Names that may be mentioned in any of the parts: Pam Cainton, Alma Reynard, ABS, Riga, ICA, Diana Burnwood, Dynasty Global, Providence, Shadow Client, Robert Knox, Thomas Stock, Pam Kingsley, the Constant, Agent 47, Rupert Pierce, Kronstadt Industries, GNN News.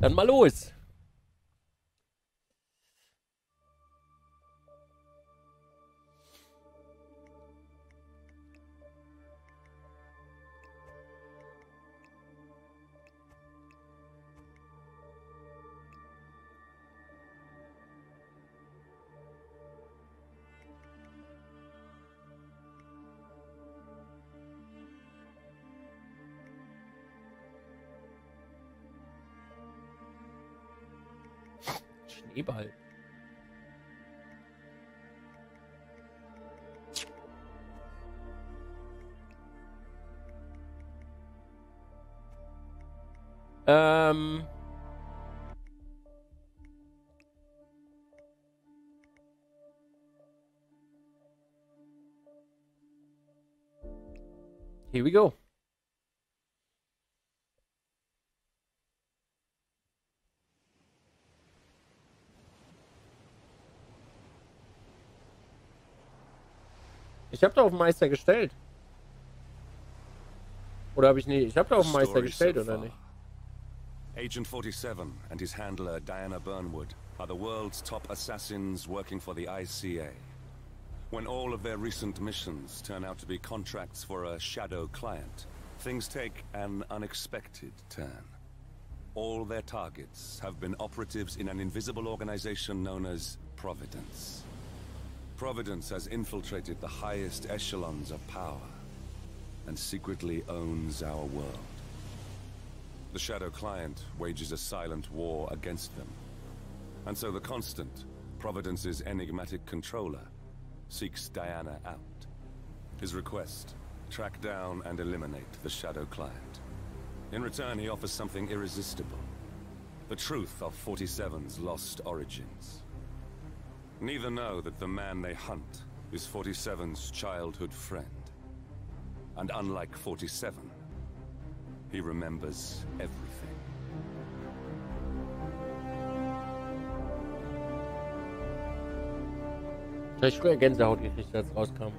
Dann mal los. Schneeball. Here we go. Ich habe da auf den Meister gestellt. Oder habe ich nicht? Ich habe da auf den Meister gestellt, oder nicht? Agent 47 and his handler Diana Burnwood are the world's top assassins working for the ICA. When all of their recent missions turn out to be contracts for a shadow client, things take an unexpected turn. All their targets have been operatives in an invisible organization known as Providence. Providence has infiltrated the highest echelons of power and secretly owns our world. The Shadow Client wages a silent war against them. And so the Constant, Providence's enigmatic controller, seeks Diana out. His request, track down and eliminate the Shadow Client. In return, he offers something irresistible. The truth of 47's lost origins. Neither know that the man they hunt is 47's childhood friend. And unlike 47, he remembers everything. Ich habe früher Gänsehaut gekriegt, als es rauskam.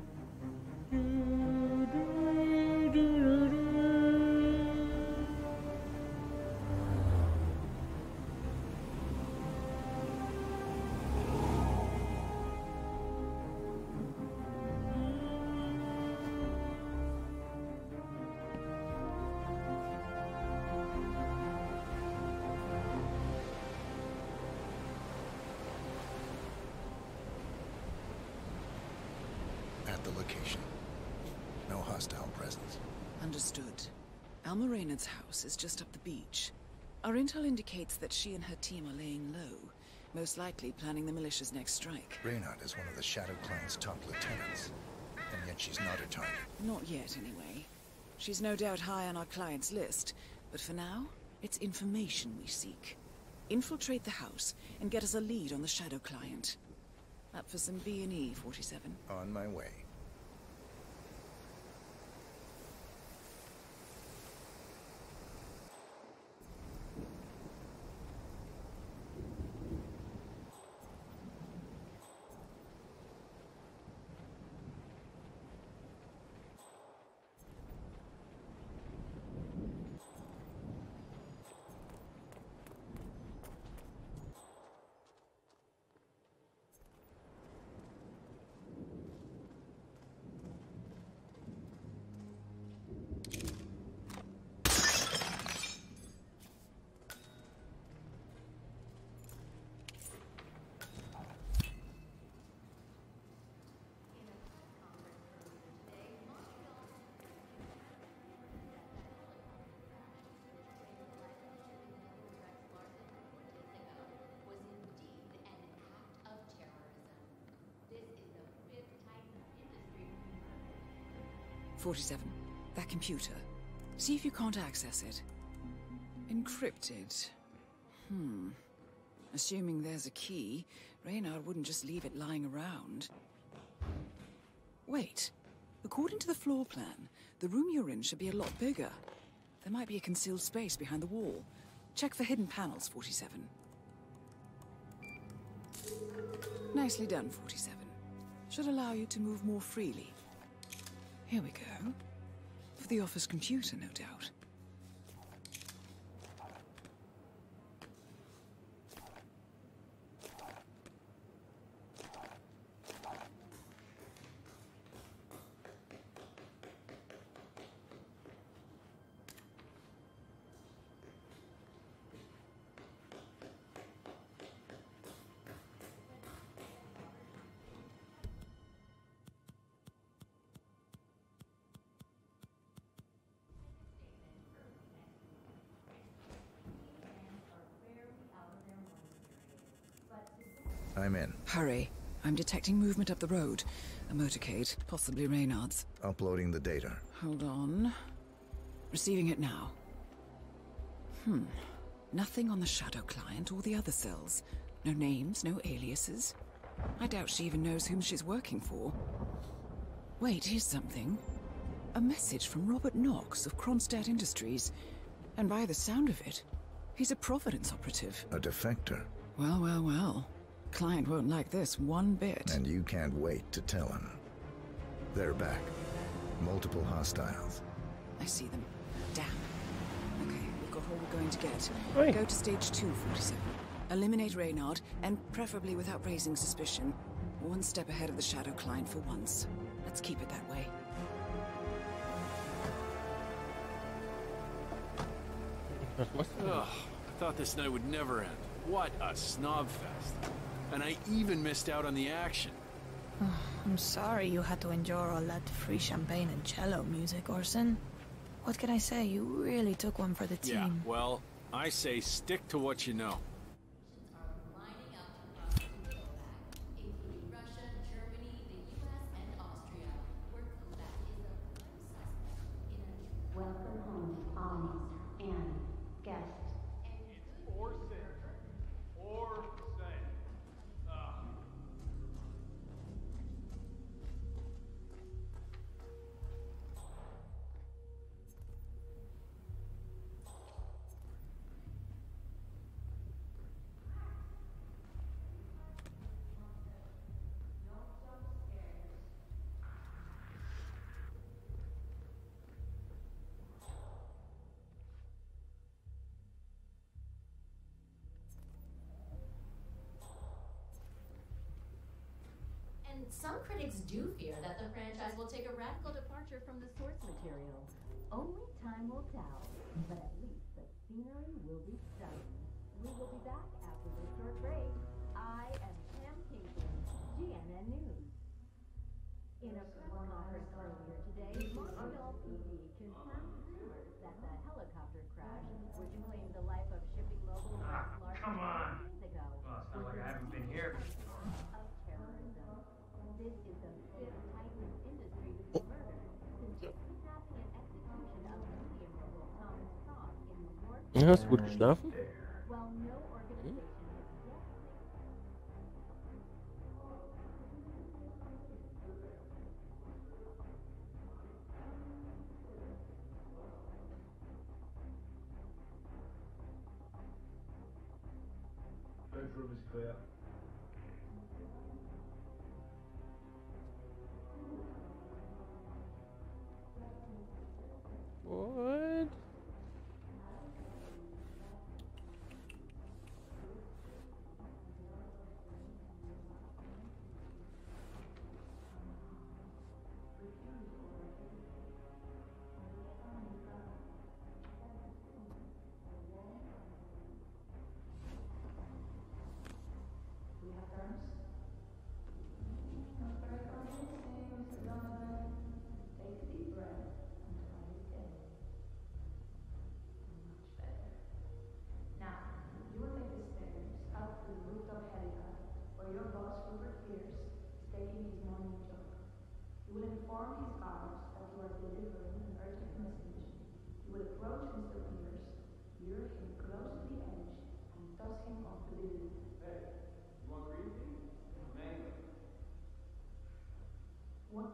Alma Reynard's house is just up the beach. Our intel indicates that she and her team are laying low, most likely planning the militia's next strike. Reynard is one of the Shadow Client's top lieutenants, and yet she's not a target. Not yet, anyway. She's no doubt high on our client's list, but for now, it's information we seek. Infiltrate the house and get us a lead on the Shadow Client. Up for some B&E, 47. On my way. That computer. See if you can't access it. Encrypted. Assuming there's a key, Reynard wouldn't just leave it lying around. Wait. According to the floor plan, the room you're in should be a lot bigger. There might be a concealed space behind the wall. Check for hidden panels, 47. Nicely done, 47. Should allow you to move more freely. Here we go. For the office computer, no doubt. I'm in. Hurry. I'm detecting movement up the road. A motorcade, possibly Reynard's. Uploading the data. Hold on. Receiving it now. Nothing on the Shadow Client or the other cells. No names, no aliases. I doubt she even knows whom she's working for. Wait, here's something. A message from Robert Knox of Kronstadt Industries. And by the sound of it, he's a Providence operative. A defector. Well, well, well. Client won't like this one bit. And you can't wait to tell him. They're back. Multiple hostiles. I see them. Damn. Okay, we've got all we're going to get. Oi. Go to stage 247. Eliminate Reynard, and preferably without raising suspicion. One step ahead of the Shadow Client for once. Let's keep it that way. Ugh, I thought this night would never end. What a snob fest. And I even missed out on the action. Oh, I'm sorry you had to endure all that free champagne and cello music, Orson. What can I say? You really took one for the team. Yeah, well, I say stick to what you know. Some critics do fear that the franchise will take a radical departure from the source material. Only time will tell, but at least the scenery will be stunning. We will be back after this short break. I am Pam Cainton, GNN News. In a press conference earlier today, Montreal PD confirmed rumors that the helicopter crash, which claimed the life of shipping mogul Larson come on! Years ago, well, it's not like I haven't been here before. This is the fifth Titan industry to be murdered since the kidnapping and execution of Indian mogul Thomas Stock in New York. Hast du gut geschlafen? Well, no organization has yet. Bedroom is clear. What?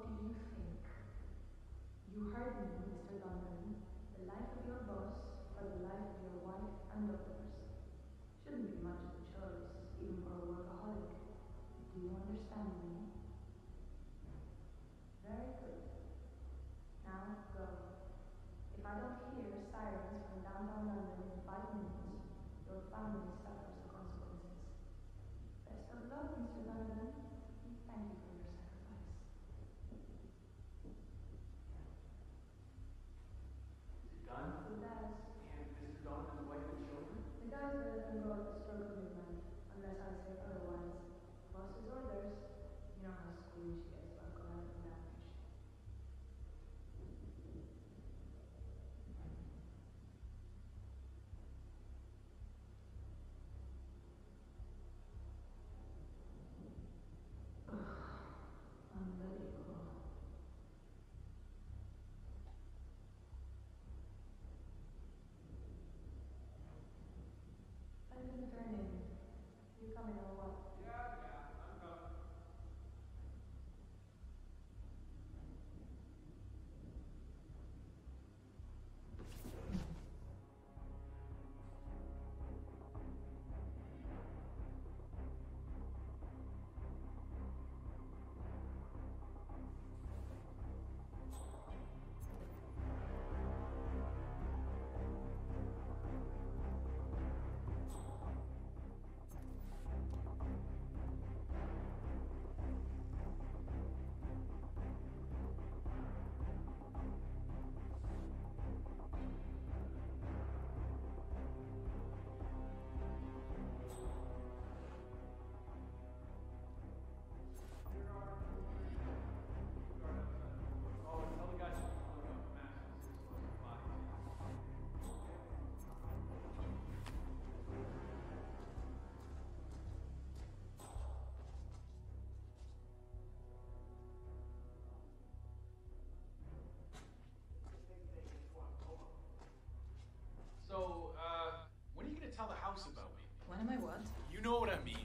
didn't tell the house about me. When am I what? You know what I mean.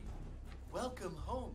Welcome home.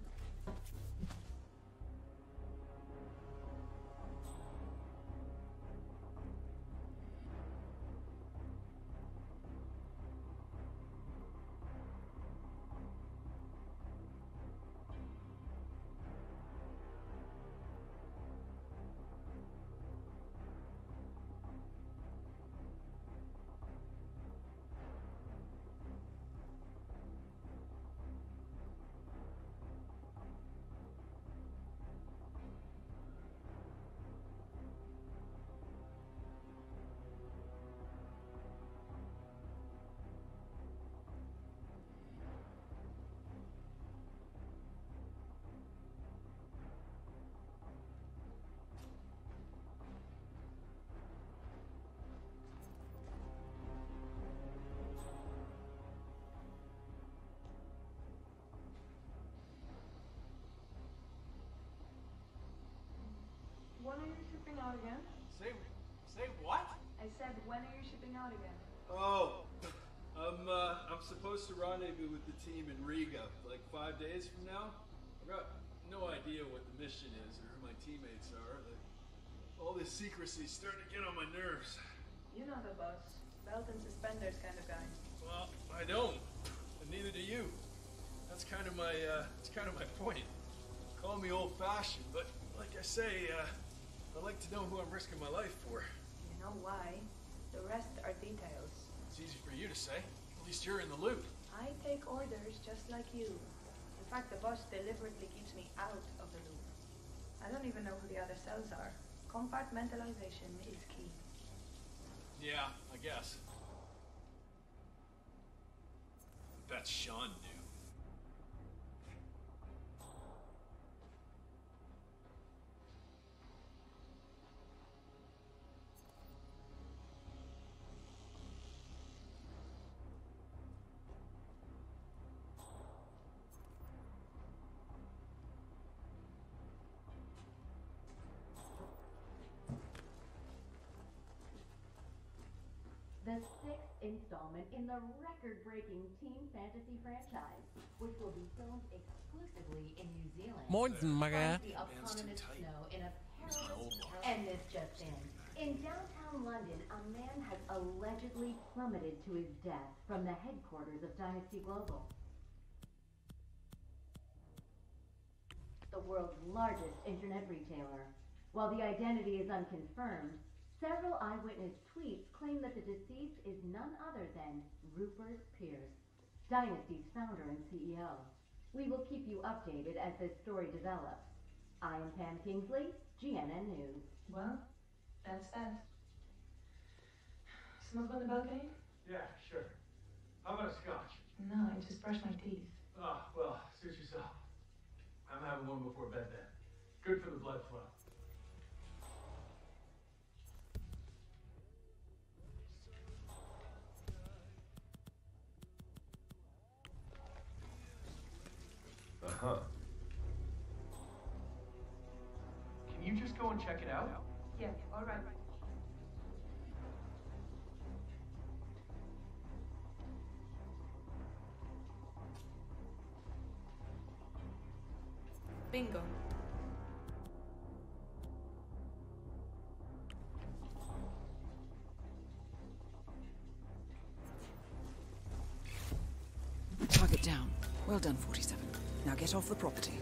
When are you shipping out again? Say what? I said, when are you shipping out again? Oh, I'm supposed to rendezvous with the team in Riga, like 5 days from now. I've got no idea what the mission is or who my teammates are. All this secrecy is starting to get on my nerves. You're not a boss. Belt and suspenders kind of guy. Well, I don't, and neither do you. That's kind of my, point. Call me old-fashioned, but like I say, I'd like to know who I'm risking my life for. You know why? The rest are details. It's easy for you to say. At least you're in the loop. I take orders just like you. In fact, the boss deliberately keeps me out of the loop. I don't even know who the other cells are. Compartmentalization is key. Yeah, I guess. I bet Sean knew. The sixth installment in the record-breaking Team Fantasy franchise, which will be filmed exclusively in New Zealand. The upcoming snow in a perilous and this just in downtown London, a man has allegedly plummeted to his death from the headquarters of Dynasty Global, the world's largest internet retailer. While the identity is unconfirmed, several eyewitness tweets claim that the deceased is none other than Rupert Pierce, Dynasty's founder and CEO. We will keep you updated as this story develops. I am Pam Kingsley, GNN News. Well, that's that. Smoke on the balcony? Yeah, sure. How about a scotch? No, I just brushed my teeth. Ah, oh, well, suit yourself. I'm having one before bed then. Good for the blood flow. Huh. Can you just go and check it out? Yeah, all right. Bingo. Target down. Well done, 47. Now get off the property.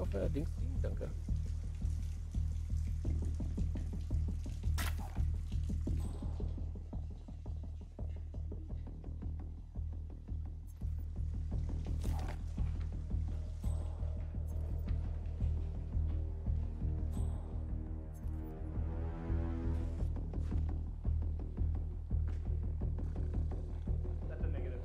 Auf der Dings liegen, danke. That's a negative.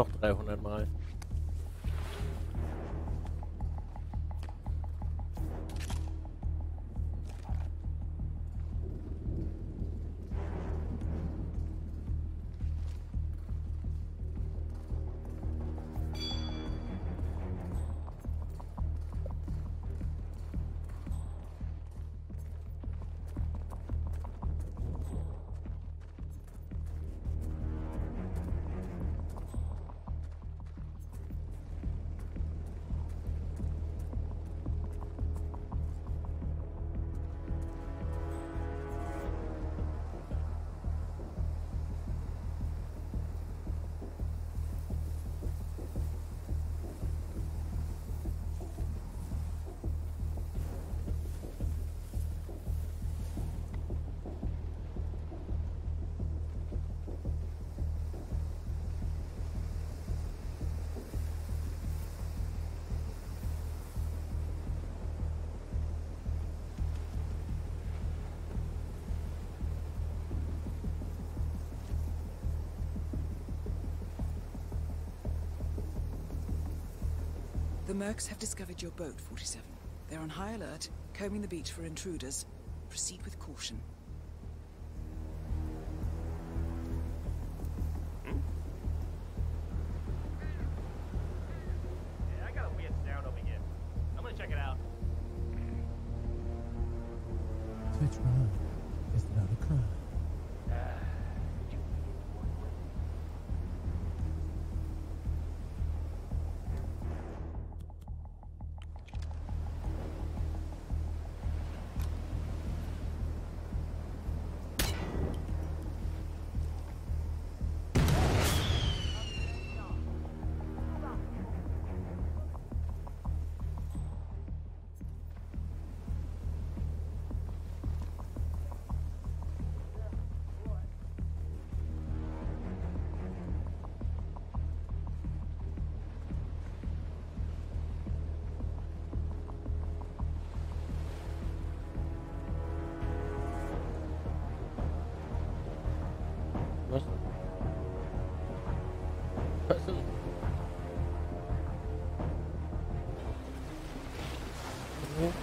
Noch 300 Mal. The Mercs have discovered your boat, 47. They're on high alert, combing the beach for intruders. Proceed with caution.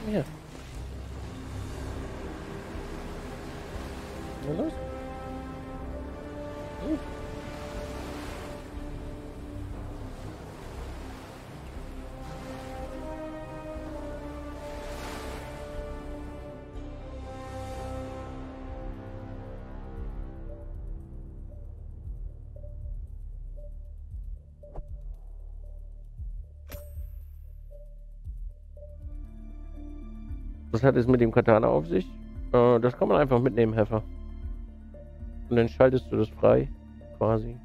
Ja. Na los? Was hat es mit dem Katana auf sich? Das kann man einfach mitnehmen, Heffer. Und dann schaltest du das frei, quasi.